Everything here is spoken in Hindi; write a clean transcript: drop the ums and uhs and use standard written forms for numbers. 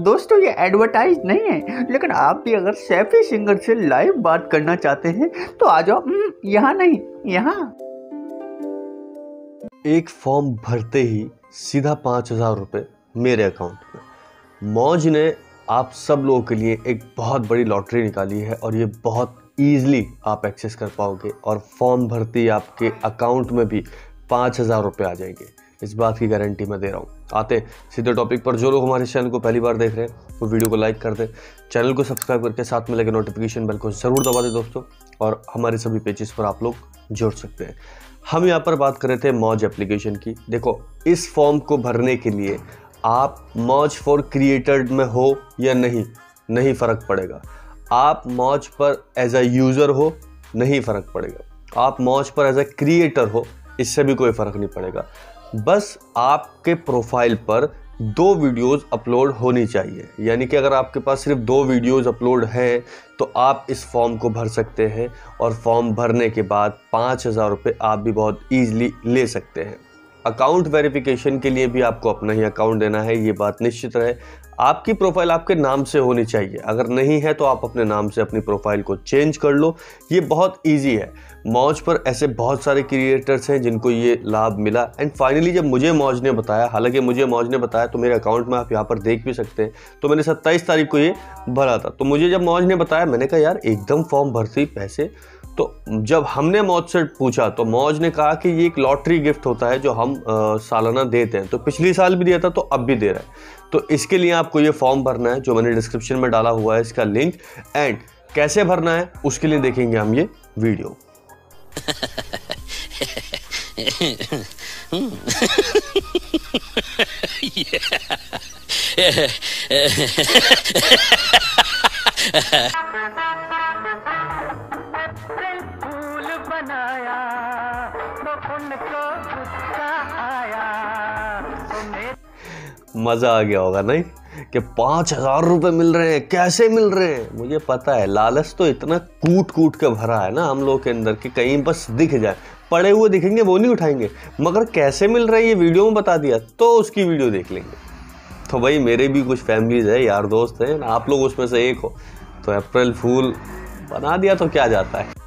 दोस्तों ये एडवर्टाइज नहीं है, लेकिन आप भी अगर सैफी सिंगर से लाइव बात करना चाहते हैं तो आ जाओ यहाँ नहीं यहाँ। एक फॉर्म भरते ही सीधा 5000 रुपये मेरे अकाउंट में। मौज ने आप सब लोगों के लिए एक बहुत बड़ी लॉटरी निकाली है और ये बहुत ईजिली आप एक्सेस कर पाओगे और फॉर्म भरते ही आपके अकाउंट में भी 5000 रुपये आ जाएंगे, इस बात की गारंटी मैं दे रहा हूँ। आते सीधे टॉपिक पर। जो लोग हमारे चैनल को पहली बार देख रहे हैं वो वीडियो को लाइक कर दें, चैनल को सब्सक्राइब करके साथ में लगे नोटिफिकेशन बेल को ज़रूर दबा दें दोस्तों, और हमारे सभी पेजेस पर आप लोग जुड़ सकते हैं। हम यहाँ पर बात कर रहे थे मौज एप्लीकेशन की। देखो, इस फॉर्म को भरने के लिए आप मौज फॉर क्रिएटर में हो या नहीं फ़र्क पड़ेगा। आप मौज पर एज अ यूज़र हो, नहीं फ़र्क पड़ेगा। आप मौज पर एज अ क्रिएटर हो, इससे भी कोई फ़र्क नहीं पड़ेगा। बस आपके प्रोफाइल पर 2 वीडियोस अपलोड होनी चाहिए, यानी कि अगर आपके पास सिर्फ 2 वीडियोस अपलोड हैं तो आप इस फॉर्म को भर सकते हैं और फॉर्म भरने के बाद 5000 रुपये आप भी बहुत ईजिली ले सकते हैं। अकाउंट वेरिफिकेशन के लिए भी आपको अपना ही अकाउंट देना है, ये बात निश्चित रहे। आपकी प्रोफाइल आपके नाम से होनी चाहिए, अगर नहीं है तो आप अपने नाम से अपनी प्रोफाइल को चेंज कर लो, ये बहुत इजी है। मौज पर ऐसे बहुत सारे क्रिएटर्स हैं जिनको ये लाभ मिला। एंड फाइनली जब मुझे मौज ने बताया, हालांकि मुझे मौज ने बताया तो मेरे अकाउंट में आप यहाँ पर देख भी सकते हैं, तो मैंने 27 तारीख को ये भरा था। तो मुझे जब मौज ने बताया मैंने कहा यार एकदम फॉर्म भरती पैसे। तो जब हमने मौज से पूछा तो मौज ने कहा कि ये एक लॉटरी गिफ्ट होता है जो हम सालाना देते हैं, तो पिछले साल भी दिया था तो अब भी दे रहा है। तो इसके लिए आपको ये फॉर्म भरना है जो मैंने डिस्क्रिप्शन में डाला हुआ है इसका लिंक, एंड कैसे भरना है उसके लिए देखेंगे हम ये वीडियो। बनाया तो उनको गुस्सा आया। मज़ा आ गया होगा नहीं कि 5000 रुपये मिल रहे हैं, कैसे मिल रहे हैं। मुझे पता है लालच तो इतना कूट कूट के भरा है ना हम लोगों के अंदर कि कहीं बस दिख जाए, पड़े हुए दिखेंगे वो नहीं उठाएंगे, मगर कैसे मिल रहे हैं ये वीडियो में बता दिया तो उसकी वीडियो देख लेंगे। तो भाई मेरे भी कुछ फैमिलीज है यार, दोस्त हैं, आप लोग उसमें से एक हो, तो अप्रैल फूल बना दिया तो क्या जाता है।